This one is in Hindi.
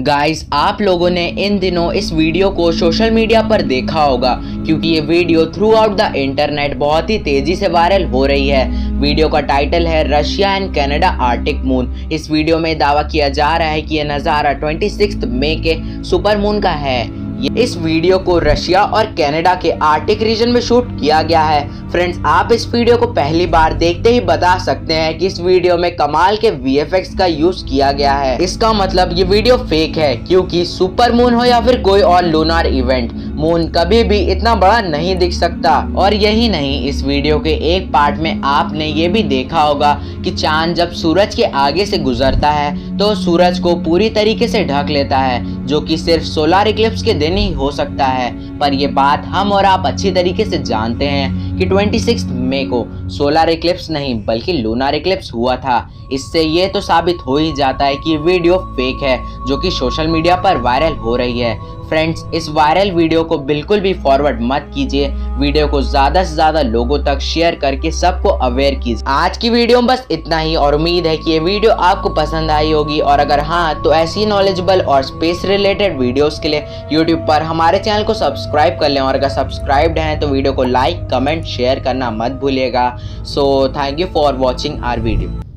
गाइस आप लोगों ने इन दिनों इस वीडियो को सोशल मीडिया पर देखा होगा क्योंकि ये video throughout the internet बहुत ही तेजी से वायरल हो रही है। वीडियो का टाइटल है Russia and Canada Arctic moon. इस वीडियो में दावा किया जा रहा है कि यह नज़ारा 26 मई के सुपर मून का है। इस वीडियो को रशिया और कनाडा के आर्टिक रीजन में शूट किया गया है। फ्रेंड्स आप इस वीडियो को पहली बार देखते ही बता सकते हैं कि इस वीडियो में कमाल के वीएफएक्स का यूज किया गया है। इसका मतलब ये वीडियो फेक है क्योंकि सुपर मून हो या फिर कोई और लूनार इवेंट, मून कभी भी इतना बड़ा नहीं दिख सकता। और यही नहीं, इस वीडियो के एक पार्ट में आपने ये भी देखा होगा कि चांद जब सूरज के आगे से गुजरता है तो सूरज को पूरी तरीके से ढक लेता है, जो कि सिर्फ सोलर इक्लिप्स के दिन ही हो सकता है। पर यह बात हम और आप अच्छी तरीके से जानते हैं कि 26 मई को सोलर इक्लिप्स नहीं बल्कि लूनार इक्लिप्स हुआ था। इससे ये तो साबित हो ही जाता है कि वीडियो फेक है जो कि सोशल मीडिया पर वायरल हो रही है। फ्रेंड्स इस वायरल वीडियो को बिल्कुल भी फॉरवर्ड मत कीजिए, वीडियो को ज़्यादा से ज़्यादा लोगों तक शेयर करके सबको अवेयर कीजिए। आज की वीडियो में बस इतना ही और उम्मीद है कि ये वीडियो आपको पसंद आई होगी, और अगर हाँ तो ऐसी नॉलेजेबल और स्पेस रिलेटेड वीडियोस के लिए यूट्यूब पर हमारे चैनल को सब्सक्राइब कर लें, और अगर सब्सक्राइब्ड हैं तो वीडियो को लाइक कमेंट शेयर करना मत भूलिएगा। So thank you for watching our video.